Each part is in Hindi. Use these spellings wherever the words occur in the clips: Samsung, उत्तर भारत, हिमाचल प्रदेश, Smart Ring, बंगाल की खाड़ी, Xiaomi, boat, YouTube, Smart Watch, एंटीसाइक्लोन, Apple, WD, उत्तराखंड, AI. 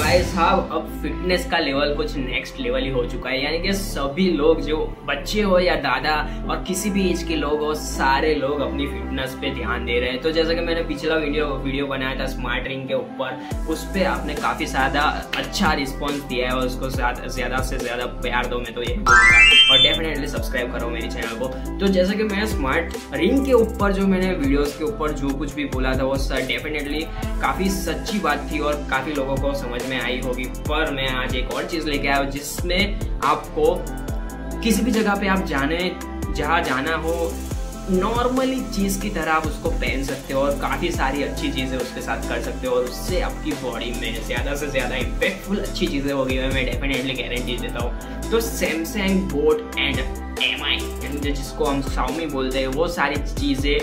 भाई साहब अब फिटनेस का लेवल कुछ नेक्स्ट लेवल ही हो चुका है। यानी कि सभी लोग, जो बच्चे हो या दादा और किसी भी एज के लोग हो, सारे लोग अपनी फिटनेस पे ध्यान दे रहे हैं। तो जैसा कि मैंने पिछला वीडियो बनाया था स्मार्ट रिंग के ऊपर, उस पर आपने काफ़ी ज़्यादा अच्छा रिस्पॉन्स दिया है और उसको ज़्यादा से ज़्यादा प्यार दो, मैं तो ये बोलूँगा, और डेफिनेटली सब्सक्राइब करो मेरे चैनल को। तो जैसा कि मैं स्मार्ट रिंग के ऊपर जो मैंने वीडियोज़ के ऊपर जो कुछ भी बोला था वो डेफिनेटली काफ़ी सच्ची बात थी और काफ़ी लोगों को समझ में आई होगी। पर मैं आज एक और चीज़ लेके आया हूँ जिसमें आपको किसी भी जगह पे आप जहाँ जाना हो, नॉर्मली चीज़ की तरह आप उसको पहन सकते हो और काफ़ी सारी अच्छी चीज़ें उसके साथ कर सकते हो और उससे आपकी बॉडी में ज़्यादा से ज़्यादा इम्पैक्टफुल अच्छी चीज़ें होगी, मैं डेफिनेटली गारंटी देता हूँ। तो Samsung boat and M I जिसको हम शाओमी बोलते हैं, वो सारी चीज़ें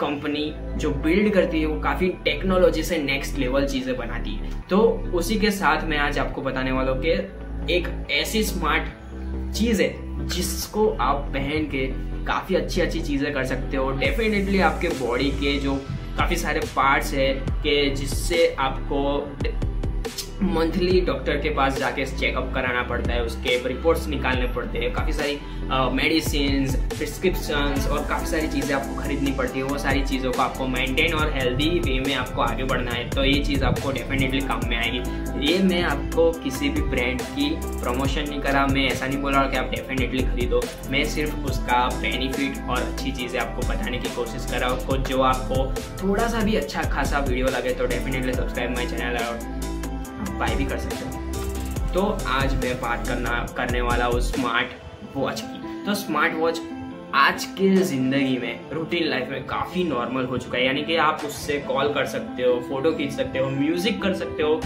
कंपनी जो बिल्ड करती है वो काफ़ी टेक्नोलॉजी से नेक्स्ट लेवल चीज़ें बनाती है। तो उसी के साथ मैं आज आपको बताने वाला हूँ कि एक ऐसी स्मार्ट चीज़ है जिसको आप पहन के काफ़ी अच्छी अच्छी चीज़ें कर सकते हो। डेफिनेटली आपके बॉडी के जो काफ़ी सारे पार्ट्स है कि जिससे आपको मंथली डॉक्टर के पास जाके चेकअप कराना पड़ता है, उसके रिपोर्ट्स निकालने पड़ते हैं, काफ़ी सारी मेडिसिन, प्रिस्क्रिप्शंस और काफ़ी सारी चीज़ें आपको खरीदनी पड़ती है। वो सारी चीज़ों को आपको मेंटेन और हेल्दी वे में आपको आगे बढ़ना है तो ये चीज़ आपको डेफिनेटली काम में आएगी। ये मैं आपको किसी भी ब्रांड की प्रमोशन नहीं करा, मैं ऐसा नहीं बोल रहा कि आप डेफिनेटली खरीदो, मैं सिर्फ उसका बेनिफिट और अच्छी चीज़ें आपको बताने की कोशिश कर रहा हूँ। जो आपको थोड़ा सा भी अच्छा खासा वीडियो लगे तो डेफिनेटली सब्सक्राइब माई चैनल और बाय भी कर सकते हो। तो आज मैं बात करने वाला हूँ स्मार्ट वॉच की। तो स्मार्ट वॉच आज के ज़िंदगी में, रूटीन लाइफ में काफ़ी नॉर्मल हो चुका है। यानी कि आप उससे कॉल कर सकते हो, फ़ोटो खींच सकते हो, म्यूज़िक कर सकते हो,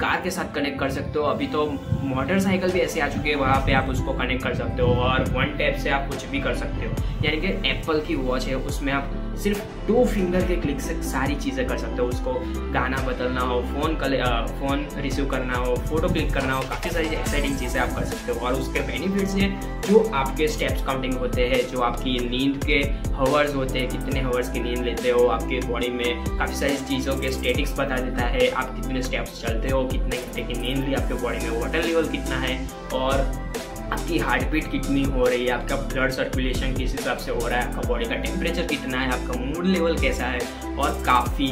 कार के साथ कनेक्ट कर सकते हो। अभी तो मोटरसाइकिल भी ऐसे आ चुके हैं, वहाँ पे आप उसको कनेक्ट कर सकते हो और वन टैप से आप कुछ भी कर सकते हो। यानी कि एप्पल की वॉच है, उसमें आप सिर्फ 2 फिंगर के क्लिक से सारी चीज़ें कर सकते हो। उसको गाना बदलना हो, फ़ोन रिसीव करना हो, फ़ोटो क्लिक करना हो, काफ़ी सारी एक्साइटिंग चीज़ें आप कर सकते हो। और उसके बेनिफिट्स हैं जो आपके स्टेप्स काउंटिंग होते हैं, जो आपकी नींद के हवर्स होते हैं, कितने हवर्स की नींद लेते हो, आपके बॉडी में काफ़ी सारी चीज़ों के स्टेटिक्स बता देता है, आप कितने स्टेप्स चलते हो, कितने की नींद ली, आपके बॉडी में वाटर लेवल कितना है और आपकी हार्ट बीट कितनी हो रही है, आपका ब्लड सर्कुलेशन किस हिसाब से हो रहा है, आपका बॉडी का टेम्परेचर कितना है, आपका मूड लेवल कैसा है और काफ़ी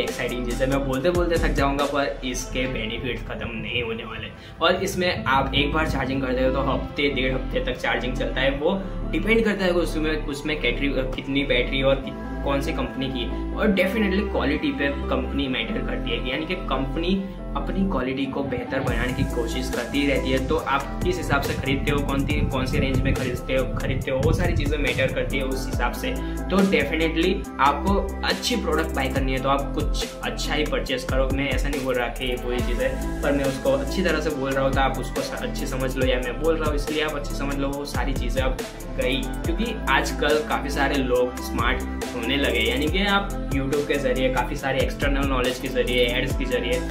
एक्साइटिंग। जैसे मैं बोलते थक जाऊंगा पर इसके बेनिफिट्स ख़त्म नहीं होने वाले। और इसमें आप एक बार चार्जिंग करते हो तो हफ्ते 1.5 हफ्ते तक चार्जिंग चलता है। वो डिपेंड करता है उसमें कितनी बैटरी और कौन सी कंपनी की, और डेफिनेटली क्वालिटी पे कंपनी मैटर करती है। यानी कि कंपनी अपनी क्वालिटी को बेहतर बनाने की कोशिश करती रहती है। तो आप किस हिसाब से खरीदते हो, कौन सी रेंज में खरीदते हो, वो सारी चीज़ें मैटर करती है उस हिसाब से। तो डेफिनेटली आपको अच्छी प्रोडक्ट बाय करनी है तो आप कुछ अच्छा ही परचेस करो। मैं ऐसा नहीं बोल रहा कि कोई चीज़ है, पर मैं उसको अच्छी तरह से बोल रहा हूँ तो आप उसको अच्छे समझ लो, या मैं बोल रहा हूँ इसलिए आप अच्छे समझ लो। वो सारी चीज़ें आप गई, क्योंकि आजकल काफ़ी सारे लोग स्मार्ट होने लगे। यानी कि आप YouTube के ज़रिए, काफ़ी सारे एक्सटर्नल नॉलेज के ज़रिए, एड्स के ज़रिए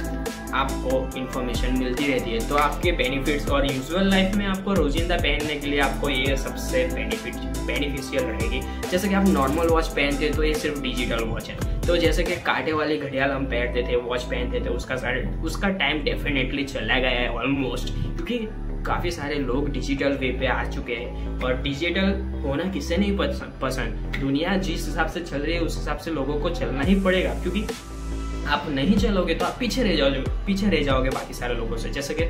आपको इन्फॉर्मेशन मिलती रहती है। तो आपके बेनिफिट्स और यूजुअल लाइफ में आपको रोज़िंदा पहनने के लिए आपको ये सबसे बेनिफिशियल रहेगी। जैसे कि आप नॉर्मल वॉच पहनते हैं तो ये सिर्फ डिजिटल वॉच है। तो जैसे कि कांटे वाली घड़ियाल हम पहनते थे, वॉच पहनते थे, उसका टाइम डेफिनेटली चला गया है ऑलमोस्ट, क्योंकि काफ़ी सारे लोग डिजिटल वे पे आ चुके हैं। और डिजिटल होना किसे नहीं पसंद। दुनिया जिस हिसाब से चल रही है उस हिसाब से लोगों को चलना ही पड़ेगा, क्योंकि आप नहीं चलोगे तो आप पीछे रह जाओगे बाकी सारे लोगों से। जैसे कि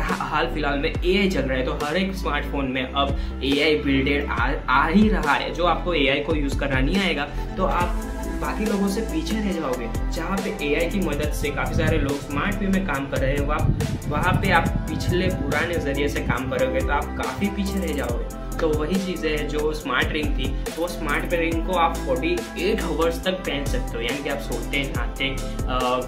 हाल फिलहाल में AI चल रहा है, तो हर एक स्मार्टफोन में अब AI बिल्डेड आ ही रहा है। जो आपको AI को यूज़ करना नहीं आएगा तो आप बाकी लोगों से पीछे रह जाओगे। जहाँ पे AI की मदद से काफ़ी सारे लोग स्मार्ट वे में काम कर रहे हैं, वहाँ पे आप पिछले पुराने जरिए से काम करोगे तो आप काफ़ी पीछे रह जाओगे। तो वही चीज़ें हैं जो स्मार्ट रिंग थी। वो स्मार्ट रिंग को आप 48 आवर्स तक पहन सकते हो। यानी कि आप सोते, नहाते,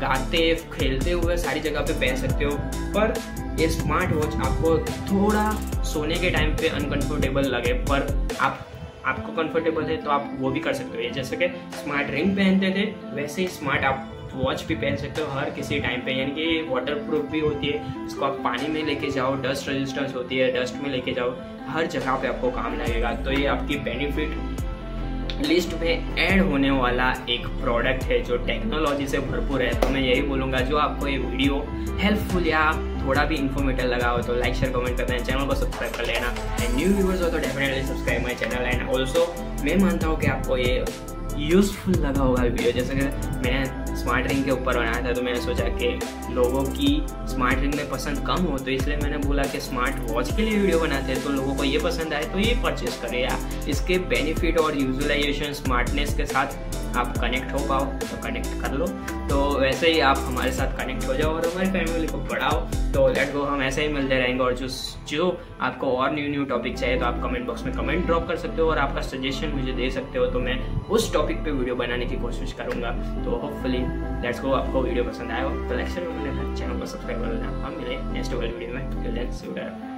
गाते, खेलते हुए सारी जगह पे पहन सकते हो। पर ये स्मार्ट वॉच आपको थोड़ा सोने के टाइम पे अनकंफर्टेबल लगे, पर आपको कंफर्टेबल है तो आप वो भी कर सकते हो। ये जैसे कि स्मार्ट रिंग पहनते थे वैसे ही स्मार्ट आप वॉच भी पहन सकते हो हर किसी टाइम पे। यानी कि वाटर प्रूफ भी होती है, इसको आप पानी में लेके जाओ, डस्ट रेजिस्टेंस होती है, डस्ट में लेके जाओ, हर जगह पे आपको काम लगेगा। तो ये आपकी बेनिफिट लिस्ट में ऐड होने वाला एक प्रोडक्ट है जो टेक्नोलॉजी से भरपूर है। तो मैं यही बोलूँगा जो आपको ये वीडियो हेल्पफुल या थोड़ा भी इन्फॉर्मेटिव लगा हो तो लाइक शेयर कमेंट करना, चैनल को सब्सक्राइब कर लेना एंड न्यू व्यूअर्स हो तो definitely subscribe my channel. And also मैं मानता हूँ कि आपको ये यूज़फुल लगा होगा वीडियो। जैसे कि मैंने स्मार्ट रिंग के ऊपर बनाया था तो मैंने सोचा कि लोगों की स्मार्ट रिंग में पसंद कम हो तो इसलिए मैंने बोला कि स्मार्ट वॉच के लिए वीडियो बनाते हैं तो लोगों को ये पसंद आए तो ये परचेस करें या इसके बेनिफिट और यूजुलाइजेशन स्मार्टनेस के साथ आप कनेक्ट हो पाओ तो कनेक्ट कर लो। तो वैसे ही आप हमारे साथ कनेक्ट हो जाओ और हमारी फैमिली को बढ़ाओ। तो लेट गो, हम ऐसे ही मिलते रहेंगे। और जो आपको और न्यू टॉपिक चाहिए तो आप कमेंट बॉक्स में कमेंट ड्रॉप कर सकते हो और आपका सजेशन मुझे दे सकते हो तो मैं उस टॉपिक पे वीडियो बनाने की कोशिश करूँगा। तो होपफुली लेट्स गो, आपको वीडियो पसंद आए हो तो लाइक शेयर कर लेना, चैनल को सब्सक्राइब कर लेना। हम मिले नेक्स्ट वीडियो में।